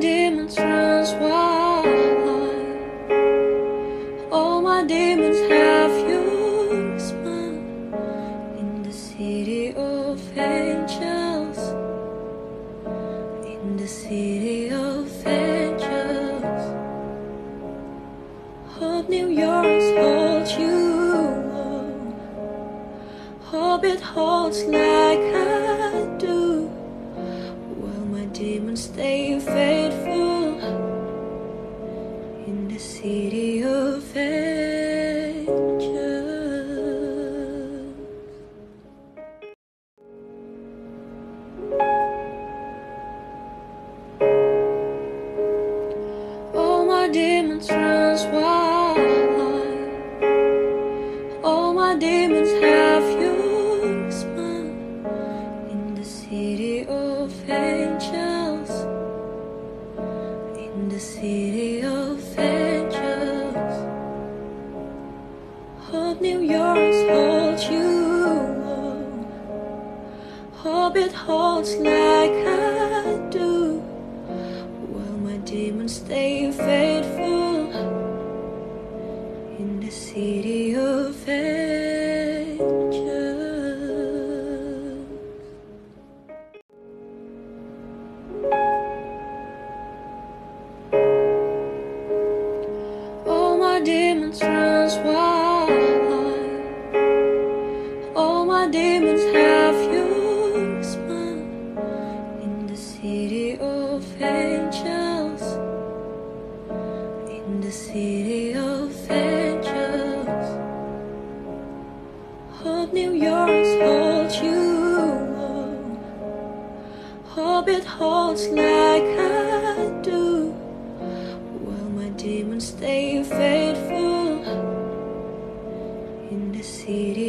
demons runs wild. All my demons have your smile. In the city of angels, in the city of angels. Hope New York holds you up. Hope it holds like I do. Demons stay faithful in the city of angels. All my demons runs wild. All my demons have your smile. In the city of angels, in the city of angels. Hope New York holds you up. Hope it holds like I do. While my demons stay faithful in the city of angels. All my demons runs wild. All my demons have your smile. In the city of angels, in the city of angels. Hope New York holds you up. Hope it holds like I do. Demons stay faithful in the city.